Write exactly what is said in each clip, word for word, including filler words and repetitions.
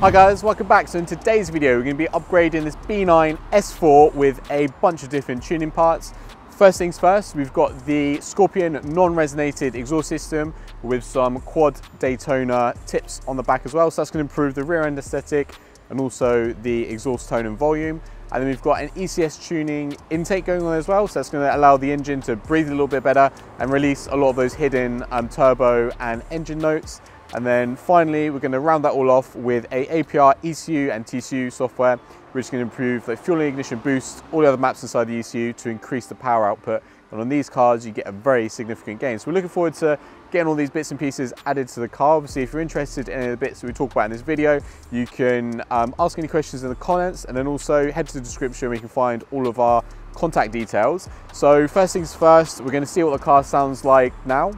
Hi guys, welcome back. So in today's video we're going to be upgrading this B nine S four with a bunch of different tuning parts. First things first, we've got the Scorpion non-resonated exhaust system with some quad Daytona tips on the back as well, so that's going to improve the rear end aesthetic and also the exhaust tone and volume. And then we've got an E C S tuning intake going on as well, so that's going to allow the engine to breathe a little bit better and release a lot of those hidden um, turbo and engine notes. And then finally, we're going to round that all off with a A P R, E C U and T C U software, which is going to improve the fueling, ignition, boost, all the other maps inside the E C U to increase the power output. And on these cars, you get a very significant gain. So we're looking forward to getting all these bits and pieces added to the car. Obviously, if you're interested in any of the bits that we talk about in this video, you can um, ask any questions in the comments, and then also head to the description where you can find all of our contact details. So first things first, we're going to see what the car sounds like now.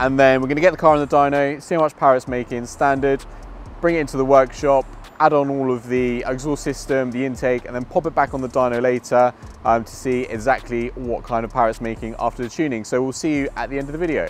And then we're going to get the car in the dyno, see how much power it's making standard, bring it into the workshop, add on all of the exhaust system, the intake, and then pop it back on the dyno later um, to see exactly what kind of power it's making after the tuning. So we'll see you at the end of the video.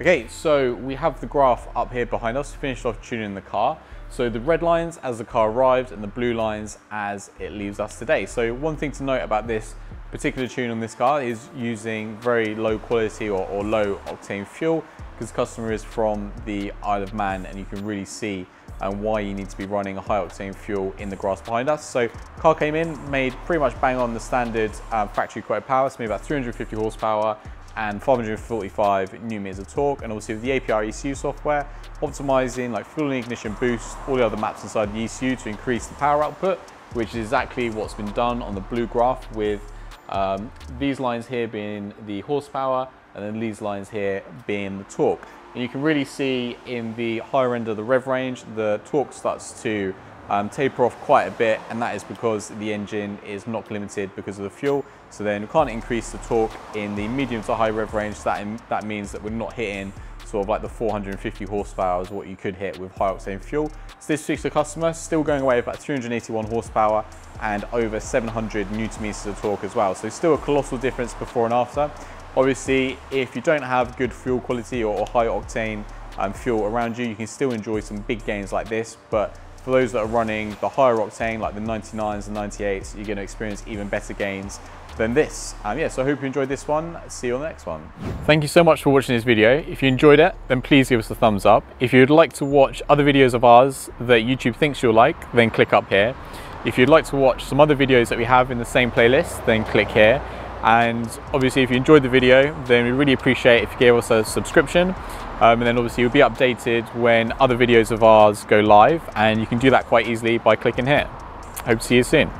Okay, so we have the graph up here behind us, finished off tuning the car. So the red lines as the car arrived and the blue lines as it leaves us today. So one thing to note about this particular tune on this car is using very low quality or, or low octane fuel, because the customer is from the Isle of Man, and you can really see and why you need to be running a high octane fuel in the grass behind us. So car came in, made pretty much bang on the standard uh, factory quoted power, so maybe about three hundred fifty horsepower and five hundred forty-five newton meters of torque. And obviously with the A P R E C U software, optimizing like fueling, ignition, boost, all the other maps inside the E C U to increase the power output, which is exactly what's been done on the blue graph, with um, these lines here being the horsepower and then these lines here being the torque. And you can really see in the higher end of the rev range, the torque starts to um, taper off quite a bit, and that is because the engine is knock limited because of the fuel. So then we can't increase the torque in the medium to high rev range. That, in, that means that we're not hitting sort of like the four hundred fifty horsepower is what you could hit with high octane fuel. So this particular customer still going away with about two hundred eighty-one horsepower and over seven hundred newton meters of torque as well. So still a colossal difference before and after. Obviously, if you don't have good fuel quality or high octane um, fuel around you, you can still enjoy some big gains like this. But for those that are running the higher octane, like the ninety-nines and ninety-eights, you're going to experience even better gains than this. Um, yeah, so I hope you enjoyed this one. See you on the next one. Thank you so much for watching this video. If you enjoyed it, then please give us a thumbs up. If you'd like to watch other videos of ours that YouTube thinks you'll like, then click up here. If you'd like to watch some other videos that we have in the same playlist, then click here. And obviously, if you enjoyed the video, then we really appreciate if you gave us a subscription. Um, and then obviously you'll be updated when other videos of ours go live, and you can do that quite easily by clicking here. Hope to see you soon.